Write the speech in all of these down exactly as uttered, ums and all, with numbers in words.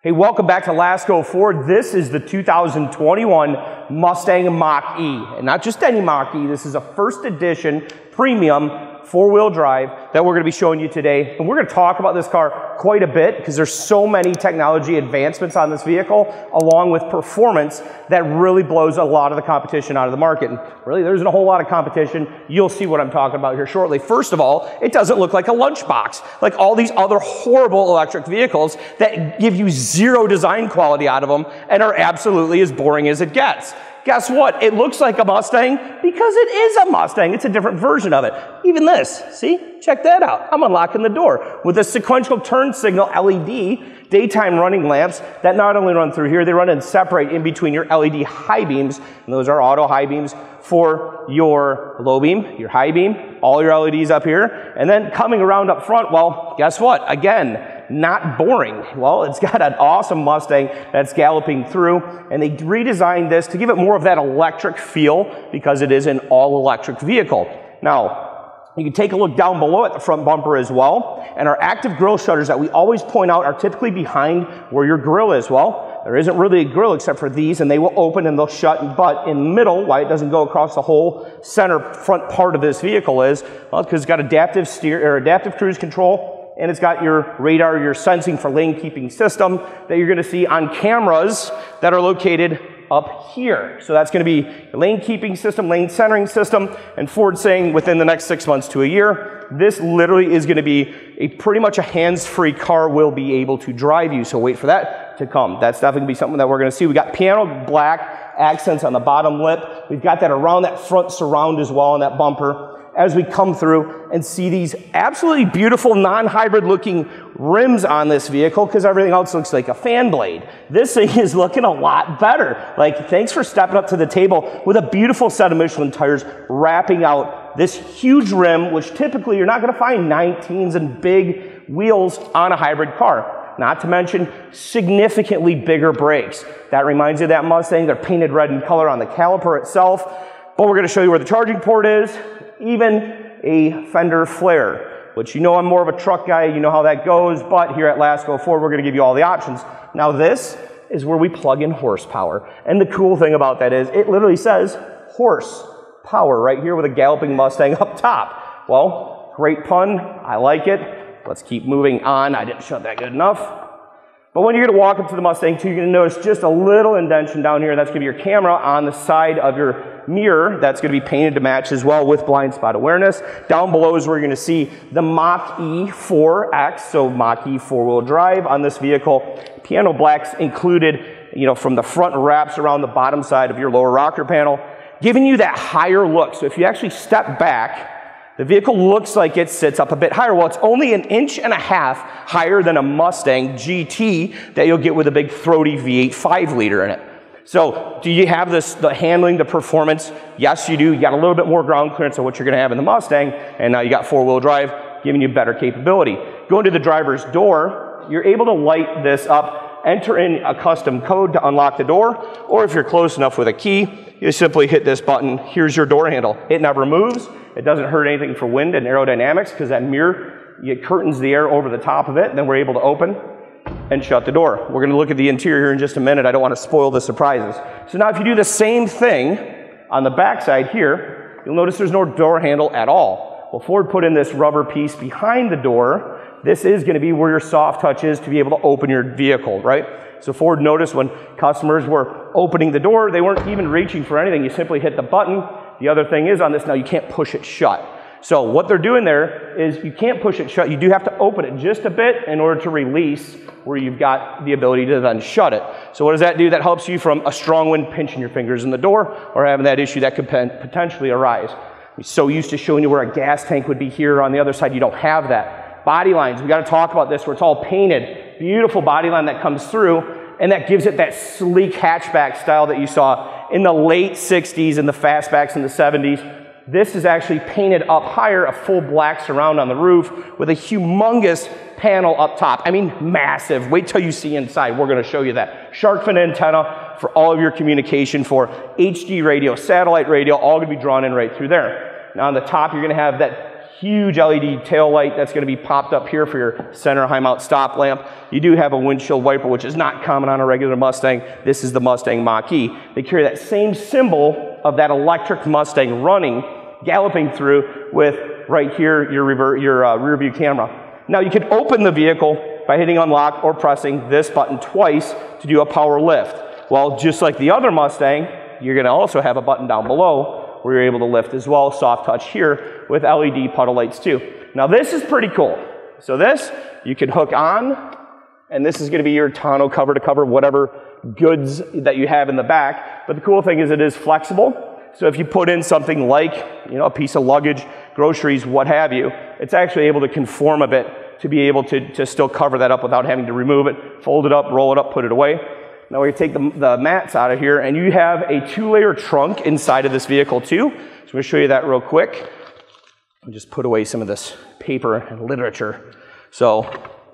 Hey, welcome back to Lasco Ford. This is the two thousand twenty-one Mustang Mach-E. And not just any Mach-E, this is a first edition premium four-wheel drive that we're gonna be showing you today. And we're gonna talk about this car quite a bit because there's so many technology advancements on this vehicle, along with performance that really blows a lot of the competition out of the market. And really, there isn't a whole lot of competition. You'll see what I'm talking about here shortly. First of all, it doesn't look like a lunchbox, like all these other horrible electric vehicles that give you zero design quality out of them and are absolutely as boring as it gets. Guess what? It looks like a Mustang because it is a Mustang. It's a different version of it. Even this, see? Check that out. I'm unlocking the door with a sequential turn signal L E D daytime running lamps that not only run through here, they run and separate in between your L E D high beams, and those are auto high beams for your low beam, your high beam, all your L E Ds up here, and then coming around up front, well, guess what? Again, not boring. Well, it's got an awesome Mustang that's galloping through, and they redesigned this to give it more of that electric feel because it is an all-electric vehicle. Now, you can take a look down below at the front bumper as well, and our active grille shutters that we always point out are typically behind where your grille is. Well, there isn't really a grille except for these, and they will open and they'll shut, but in the middle, why it doesn't go across the whole center front part of this vehicle is, well, because it's got adaptive steer or adaptive cruise control, and it's got your radar, your sensing for lane keeping system that you're gonna see on cameras that are located up here. So that's gonna be lane keeping system, lane centering system, and Ford saying within the next six months to a year, this literally is gonna be a pretty much a hands-free car will be able to drive you, so wait for that to come. That's definitely gonna be something that we're gonna see. We got piano black accents on the bottom lip. We've got that around that front surround as well on that bumper, as we come through and see these absolutely beautiful non-hybrid looking rims on this vehicle, because everything else looks like a fan blade. This thing is looking a lot better. Like, thanks for stepping up to the table with a beautiful set of Michelin tires wrapping out this huge rim, which typically you're not gonna find nineteens and big wheels on a hybrid car. Not to mention significantly bigger brakes. That reminds you of that Mustang. They're painted red in color on the caliper itself, but we're gonna show you where the charging port is, even a fender flare, which you know I'm more of a truck guy, you know how that goes, but here at Lasco Ford, we're gonna give you all the options. Now this is where we plug in horsepower. And the cool thing about that is it literally says horsepower right here with a galloping Mustang up top. Well, great pun, I like it. Let's keep moving on. I didn't shut that good enough. But when you're gonna walk up to the Mustang too, you're gonna notice just a little indentation down here, and that's gonna be your camera on the side of your mirror that's going to be painted to match as well with blind spot awareness. Down below is where you're going to see the Mach-E four X, so Mach-E four-wheel drive on this vehicle. Piano black's included, you know, from the front wraps around the bottom side of your lower rocker panel, giving you that higher look. So if you actually step back, the vehicle looks like it sits up a bit higher. Well, it's only an inch and a half higher than a Mustang G T that you'll get with a big throaty V eight five liter in it. So do you have this, the handling, the performance? Yes, you do. You got a little bit more ground clearance than what you're gonna have in the Mustang, and now you got four-wheel drive, giving you better capability. Going to the driver's door, you're able to light this up, enter in a custom code to unlock the door, or if you're close enough with a key, you simply hit this button, here's your door handle. It never moves, it doesn't hurt anything for wind and aerodynamics, because that mirror, it curtains the air over the top of it, and then we're able to open and shut the door. We're gonna look at the interior here in just a minute. I don't wanna spoil the surprises. So now if you do the same thing on the backside here, you'll notice there's no door handle at all. Well, Ford put in this rubber piece behind the door. This is gonna be where your soft touch is to be able to open your vehicle, right? So Ford noticed when customers were opening the door, they weren't even reaching for anything. You simply hit the button. The other thing is on this now, you can't push it shut. So what they're doing there is you can't push it shut. You do have to open it just a bit in order to release where you've got the ability to then shut it. So what does that do? That helps you from a strong wind pinching your fingers in the door or having that issue that could potentially arise. We're so used to showing you where a gas tank would be here. On the other side, you don't have that. Body lines, we gotta talk about this where it's all painted. Beautiful body line that comes through, and that gives it that sleek hatchback style that you saw in the late sixties and the fastbacks in the seventies. This is actually painted up higher, a full black surround on the roof with a humongous panel up top. I mean, massive. Wait till you see inside. We're gonna show you that. Shark fin antenna for all of your communication for H D radio, satellite radio, all gonna be drawn in right through there. Now on the top, you're gonna have that huge L E D tail light that's going to be popped up here for your center high mount stop lamp. You do have a windshield wiper, which is not common on a regular Mustang. This is the Mustang Mach-E. They carry that same symbol of that electric Mustang running, galloping through with, right here, your, rever your uh, rear view camera. Now you can open the vehicle by hitting unlock or pressing this button twice to do a power lift. Well, just like the other Mustang, you're going to also have a button down below where you're able to lift as well, soft touch here, with L E D puddle lights too. Now this is pretty cool. So this, you can hook on, and this is going to be your tonneau cover to cover whatever goods that you have in the back. But the cool thing is it is flexible. So if you put in something like, you know, a piece of luggage, groceries, what have you, it's actually able to conform a bit to be able to, to still cover that up without having to remove it, fold it up, roll it up, put it away. Now we're going to take the, the mats out of here, and you have a two-layer trunk inside of this vehicle too. So I'm going to show you that real quick. I'll just put away some of this paper and literature. So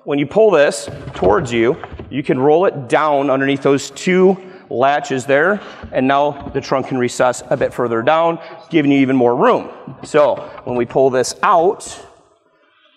when you pull this towards you, you can roll it down underneath those two latches there, and now the trunk can recess a bit further down, giving you even more room. So when we pull this out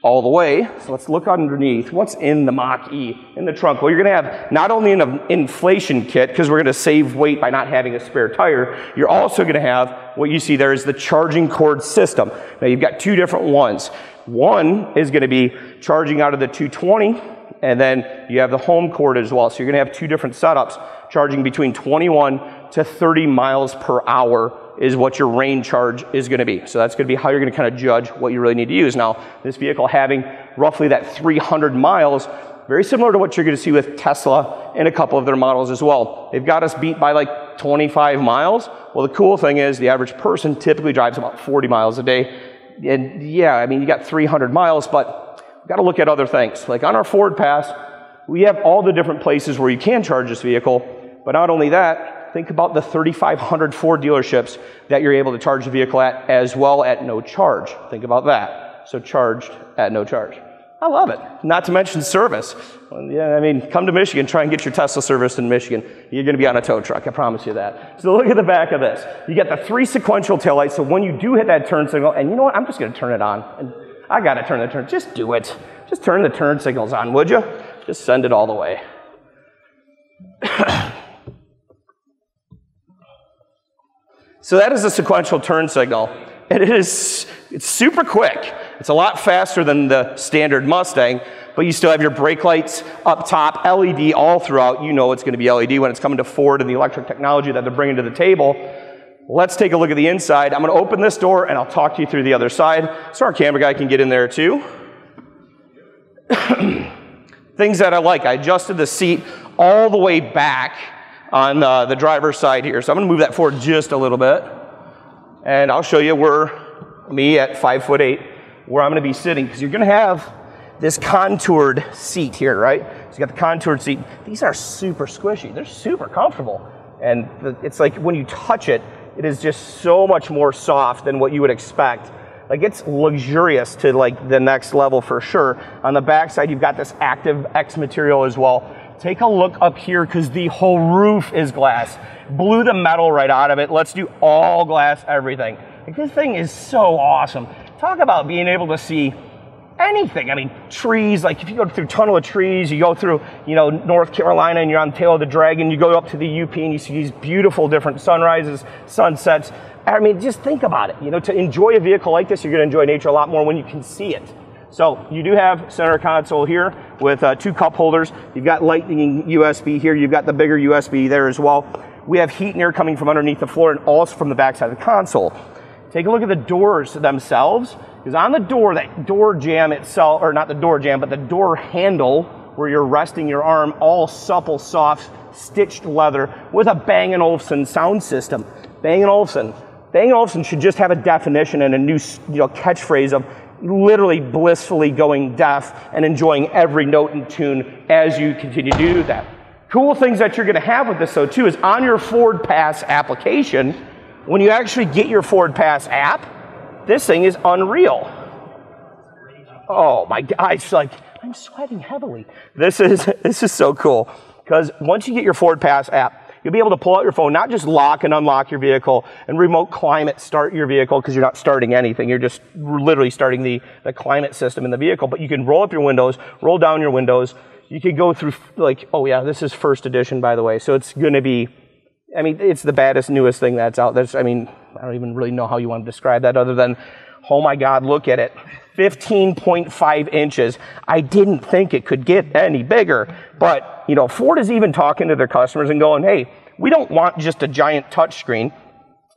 all the way, so let's look underneath. What's in the Mach-E, in the trunk? Well, you're going to have not only an inflation kit, because we're going to save weight by not having a spare tire, you're also going to have what you see there is the charging cord system. Now you've got two different ones. One is going to be charging out of the two twenty, and then you have the home cord as well. So you're going to have two different setups, charging between twenty-one to thirty miles per hour is what your range charge is going to be. So that's going to be how you're going to kind of judge what you really need to use. Now, this vehicle having roughly that three hundred miles, very similar to what you're going to see with Tesla and a couple of their models as well. They've got us beat by like twenty-five miles. Well, the cool thing is the average person typically drives about forty miles a day. And yeah, I mean, you got three hundred miles, but we've got to look at other things. Like on our Ford Pass, we have all the different places where you can charge this vehicle, but not only that, think about the thirty-five hundred Ford dealerships that you're able to charge the vehicle at as well at no charge. Think about that. So charged at no charge. I love it. Not to mention service. Well, yeah, I mean, come to Michigan, try and get your Tesla serviced in Michigan. You're going to be on a tow truck. I promise you that. So look at the back of this. You got the three sequential taillights. So when you do hit that turn signal, and you know what? I'm just going to turn it on. And I got to turn the turn. Just do it. Just turn the turn signals on, would you? Just send it all the way. So that is a sequential turn signal, and it is it's super quick. It's a lot faster than the standard Mustang, but you still have your brake lights up top, L E D all throughout. You know it's going to be L E D when it's coming to Ford and the electric technology that they're bringing to the table. Let's take a look at the inside. I'm going to open this door, and I'll talk to you through the other side so our camera guy can get in there too. Things that I like. I adjusted the seat all the way back on uh, the driver's side here. So I'm gonna move that forward just a little bit, and I'll show you where me at five foot eight, where I'm gonna be sitting, because you're gonna have this contoured seat here, right? So you got the contoured seat. These are super squishy. They're super comfortable. And the, it's like when you touch it, it is just so much more soft than what you would expect. Like, it's luxurious to like the next level for sure. On the backside, you've got this active X material as well. Take a look up here, because the whole roof is glass. Blew the metal right out of it. Let's do all glass, everything. Like, this thing is so awesome. Talk about being able to see anything. I mean, trees, like if you go through tunnel of trees, you go through, you know, North Carolina, and you're on Tail of the Dragon, you go up to the U P, and you see these beautiful different sunrises, sunsets. I mean, just think about it. You know, to enjoy a vehicle like this, you're going to enjoy nature a lot more when you can see it. So you do have center console here with uh, two cup holders. You've got lightning U S B here. You've got the bigger U S B there as well. We have heat and air coming from underneath the floor and also from the backside of the console. Take a look at the doors themselves, because on the door, that door jamb itself, or not the door jamb, but the door handle where you're resting your arm, all supple, soft, stitched leather with a Bang and Olufsen sound system. Bang and Olufsen. Bang and Olufsen should just have a definition and a new, you know, catchphrase of literally blissfully going deaf and enjoying every note and tune as you continue to do that. Cool things that you're going to have with this though too is on your Ford Pass application, when you actually get your Ford Pass app, this thing is unreal. Oh my God, it's like, I'm sweating heavily. This is, this is so cool, because once you get your Ford Pass app, you'll be able to pull out your phone, not just lock and unlock your vehicle and remote climate start your vehicle, because you're not starting anything. You're just literally starting the, the climate system in the vehicle. But you can roll up your windows, roll down your windows. You could go through, like, oh yeah, this is first edition, by the way. So it's going to be, I mean, it's the baddest, newest thing that's out. That's, I mean, I don't even really know how you want to describe that other than, oh my God, look at it. fifteen point five inches. I didn't think it could get any bigger. But, you know, Ford is even talking to their customers and going, hey, we don't want just a giant touchscreen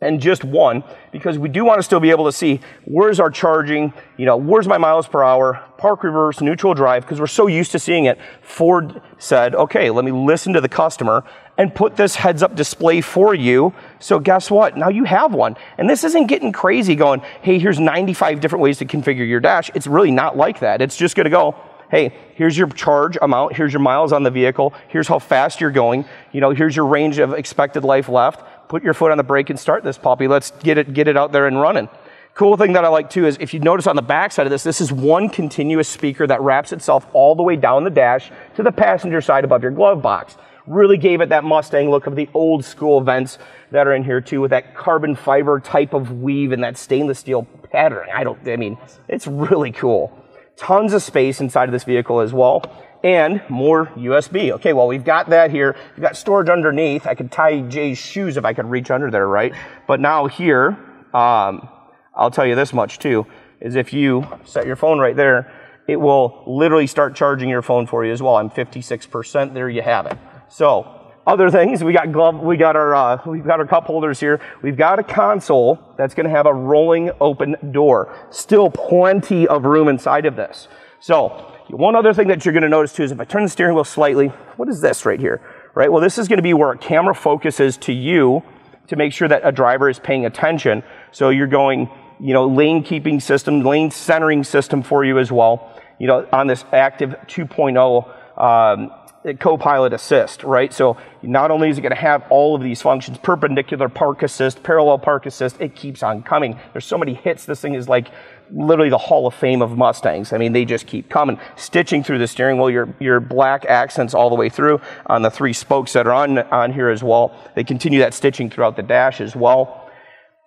and just one, because we do want to still be able to see where's our charging, you know, where's my miles per hour, park reverse, neutral drive, because we're so used to seeing it. Ford said, okay, let me listen to the customer and put this heads-up display for you. So guess what? Now you have one. And this isn't getting crazy going, hey, here's ninety-five different ways to configure your dash. It's really not like that. It's just going to go, hey, here's your charge amount, here's your miles on the vehicle, here's how fast you're going, you know, here's your range of expected life left. Put your foot on the brake and start this puppy. Let's get it, get it out there and running. Cool thing that I like too is if you notice on the back side of this, this is one continuous speaker that wraps itself all the way down the dash to the passenger side above your glove box. Really gave it that Mustang look of the old school vents that are in here too, with that carbon fiber type of weave and that stainless steel pattern. I don't, I mean, it's really cool. Tons of space inside of this vehicle as well. And more U S B. Okay, well, we've got that here. We've got storage underneath. I could tie Jay's shoes if I could reach under there, right? But now here, um, I'll tell you this much too, is if you set your phone right there, it will literally start charging your phone for you as well. I'm fifty-six percent. There you have it. So other things, we got glove, we got our, uh, we've got our cup holders here. We've got a console that's going to have a rolling open door. Still plenty of room inside of this. So one other thing that you're going to notice too is if I turn the steering wheel slightly, what is this right here? Right? Well, this is going to be where a camera focuses to you to make sure that a driver is paying attention. So you're going, you know, lane keeping system, lane centering system for you as well. You know, on this active two point oh um, co-pilot assist, right? So not only is it going to have all of these functions, perpendicular park assist, parallel park assist, it keeps on coming. There's so many hits. This thing is like literally the Hall of Fame of Mustangs. I mean, they just keep coming. Stitching through the steering wheel, your, your black accents all the way through on the three spokes that are on, on here as well. They continue that stitching throughout the dash as well.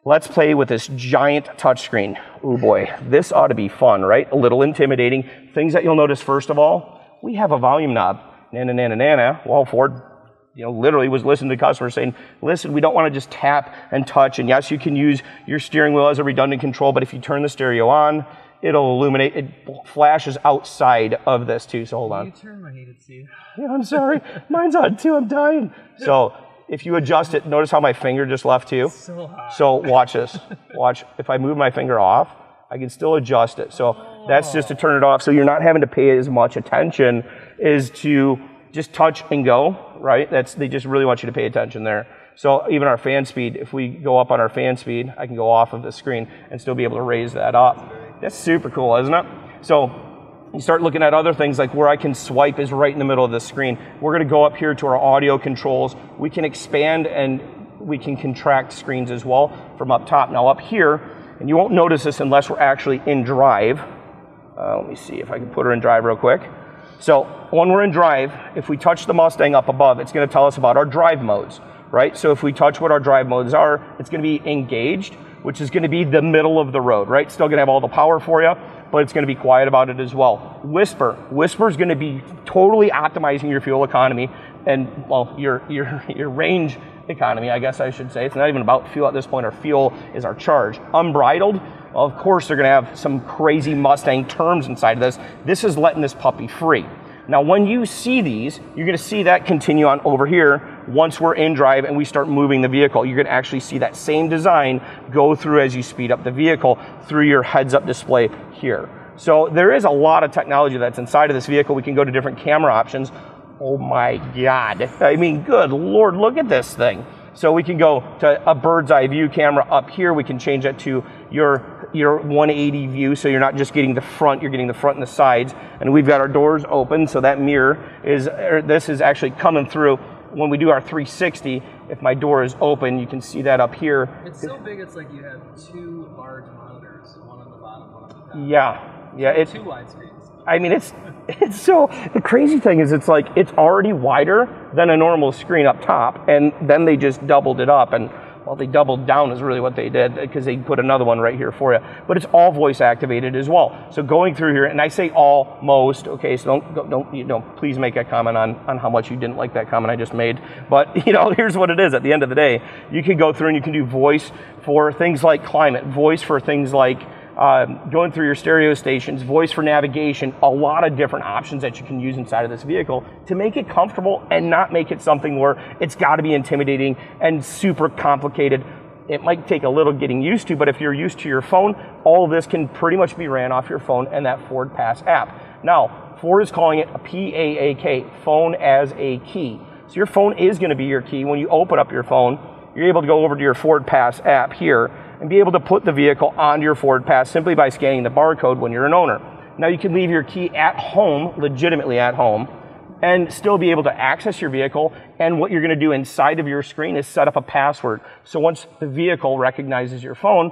Let's play with this giant touchscreen. Oh boy, this ought to be fun, right? A little intimidating. Things that you'll notice, first of all, we have a volume knob. Nana, nana, nana. Well, Ford, you know, literally was listening to customers saying, listen, we don't want to just tap and touch. And yes, you can use your steering wheel as a redundant control, but if you turn the stereo on, it'll illuminate. It flashes outside of this too, so hold on. You turn my heated seat. Yeah, I'm sorry. Mine's on too, I'm dying. So if you adjust it, notice how my finger just left too? It's so hot. So watch this. Watch, if I move my finger off, I can still adjust it. So oh. That's just to turn it off, so you're not having to pay as much attention is to just touch and go, right? That's, they just really want you to pay attention there. So even our fan speed, if we go up on our fan speed, I can go off of the screen and still be able to raise that up. That's super cool, isn't it? So you start looking at other things like where I can swipe is right in the middle of the screen. We're gonna go up here to our audio controls. We can expand and we can contract screens as well from up top. Now up here, and you won't notice this unless we're actually in drive. Uh, let me see if I can put her in drive real quick. So when we're in drive, if we touch the Mustang up above, it's going to tell us about our drive modes, right? So if we touch what our drive modes are, it's going to be engaged, which is going to be the middle of the road, right? Still going to have all the power for you, but it's going to be quiet about it as well. Whisper. Whisper is going to be totally optimizing your fuel economy and, well, your, your, your range economy, I guess I should say. It's not even about fuel at this point. Our fuel is our charge. Unbridled. Of course, they're going to have some crazy Mustang terms inside of this. This is letting this puppy free. Now, when you see these, you're going to see that continue on over here. Once we're in drive and we start moving the vehicle, you're going to actually see that same design go through as you speed up the vehicle through your heads-up display here. So there is a lot of technology that's inside of this vehicle. We can go to different camera options. Oh my God. I mean, good Lord, look at this thing. So we can go to a bird's eye view camera up here. We can change that to your your one eighty view, so you're not just getting the front, you're getting the front and the sides. And we've got our doors open, so that mirror is, or this is actually coming through. When we do our three sixty, if my door is open, you can see that up here. It's so big, it's like you have two large monitors, one on the bottom, one on the top. Yeah, yeah. It's two wide screens. I mean, it's it's so, the crazy thing is it's like, it's already wider than a normal screen up top, and then they just doubled it up, and well, they doubled down is really what they did, because they put another one right here for you. But it's all voice activated as well. So going through here, and I say almost, okay, so don't, don't, you know, please make a comment on, on how much you didn't like that comment I just made. But, you know, here's what it is at the end of the day. You can go through and you can do voice for things like climate, voice for things like Uh, going through your stereo stations, voice for navigation, a lot of different options that you can use inside of this vehicle to make it comfortable and not make it something where it's got to be intimidating and super complicated. It might take a little getting used to, but if you're used to your phone, all of this can pretty much be ran off your phone and that Ford Pass app. Now, Ford is calling it a P A A K, phone as a key. So your phone is going to be your key. When you open up your phone, you're able to go over to your Ford Pass app here and be able to put the vehicle onto your Ford Pass simply by scanning the barcode when you're an owner. Now you can leave your key at home, legitimately at home, and still be able to access your vehicle, and what you're going to do inside of your screen is set up a password. So once the vehicle recognizes your phone,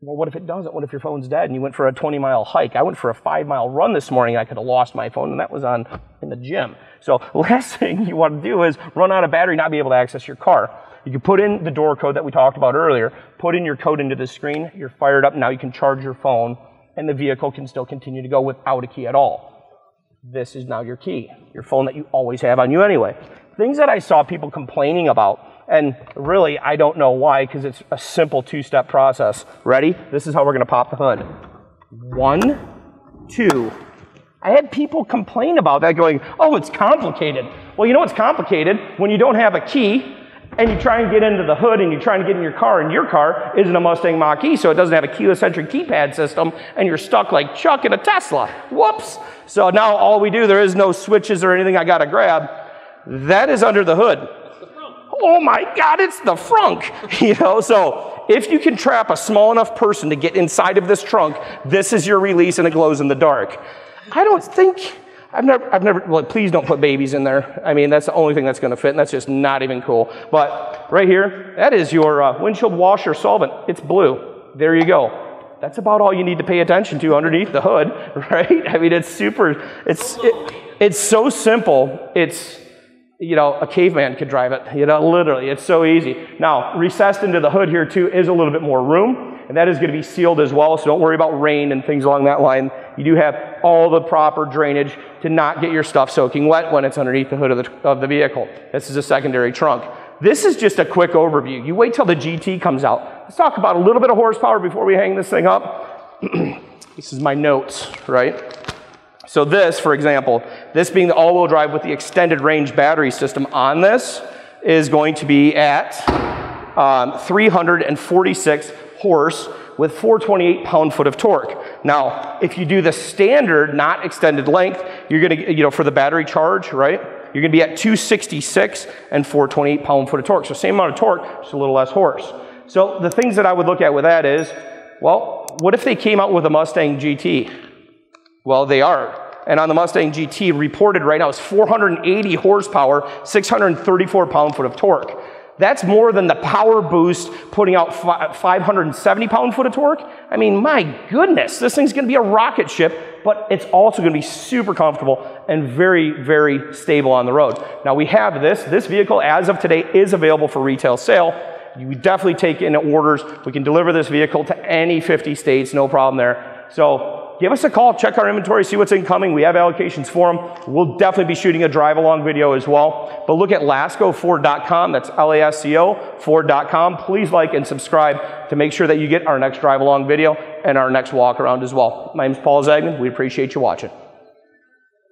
well, what if it doesn't? What if your phone's dead and you went for a twenty mile hike? I went for a five mile run this morning and I could have lost my phone, and that was on in the gym. So last thing you want to do is run out of battery, not be able to access your car. You can put in the door code that we talked about earlier, put in your code into the screen, you're fired up, now you can charge your phone, and the vehicle can still continue to go without a key at all. This is now your key, your phone that you always have on you anyway. Things that I saw people complaining about, and really I don't know why, because it's a simple two-step process. Ready? This is how we're going to pop the hood. One, two. I had people complain about that going, oh, it's complicated. Well, you know what's complicated? When you don't have a key, and you try and get into the hood and you try and get in your car, and your car isn't a Mustang Mach-E, so it doesn't have a keyless-centric keypad system, and you're stuck like Chuck in a Tesla. Whoops! So now all we do, there is no switches or anything I gotta grab. That is under the hood. Oh my God, it's the frunk! You know, so if you can trap a small enough person to get inside of this trunk, this is your release, and it glows in the dark. I don't think... I've never, I've never, well, please don't put babies in there. I mean, that's the only thing that's going to fit, and that's just not even cool. But right here, that is your uh, windshield washer solvent. It's blue. There you go. That's about all you need to pay attention to underneath the hood, right? I mean, it's super, it's, it, it's so simple. It's, you know, a caveman could drive it, you know, literally. It's so easy. Now, recessed into the hood here too is a little bit more room, and that is going to be sealed as well, so don't worry about rain and things along that line. You do have all the proper drainage to not get your stuff soaking wet when it's underneath the hood of the, of the vehicle. This is a secondary trunk. This is just a quick overview. You wait till the G T comes out. Let's talk about a little bit of horsepower before we hang this thing up. This is my notes, right? So this, for example, this being the all-wheel drive with the extended range battery system on this is going to be at um, three hundred forty-six horse with four hundred twenty-eight pound-foot of torque. Now, if you do the standard, not extended length, you're gonna, you know, for the battery charge, right? You're gonna be at two sixty-six and four hundred twenty-eight pound-foot of torque. So same amount of torque, just a little less horse. So the things that I would look at with that is, well, what if they came out with a Mustang G T? Well, they are. And on the Mustang G T, reported right now is four hundred eighty horsepower, six hundred thirty-four pound-foot of torque. That's more than the Power Boost putting out five hundred seventy pound-foot of torque. I mean, my goodness, this thing's going to be a rocket ship, but it's also going to be super comfortable and very, very stable on the road. Now, we have this. This vehicle, as of today, is available for retail sale. You definitely take in orders. We can deliver this vehicle to any fifty states, no problem there. So give us a call, check our inventory, see what's incoming. We have allocations for them. We'll definitely be shooting a drive-along video as well. But look at Lasco Ford dot com. That's L A S C O, Ford dot com. Please like and subscribe to make sure that you get our next drive-along video and our next walk-around as well. My name's Paul Zegman. We appreciate you watching.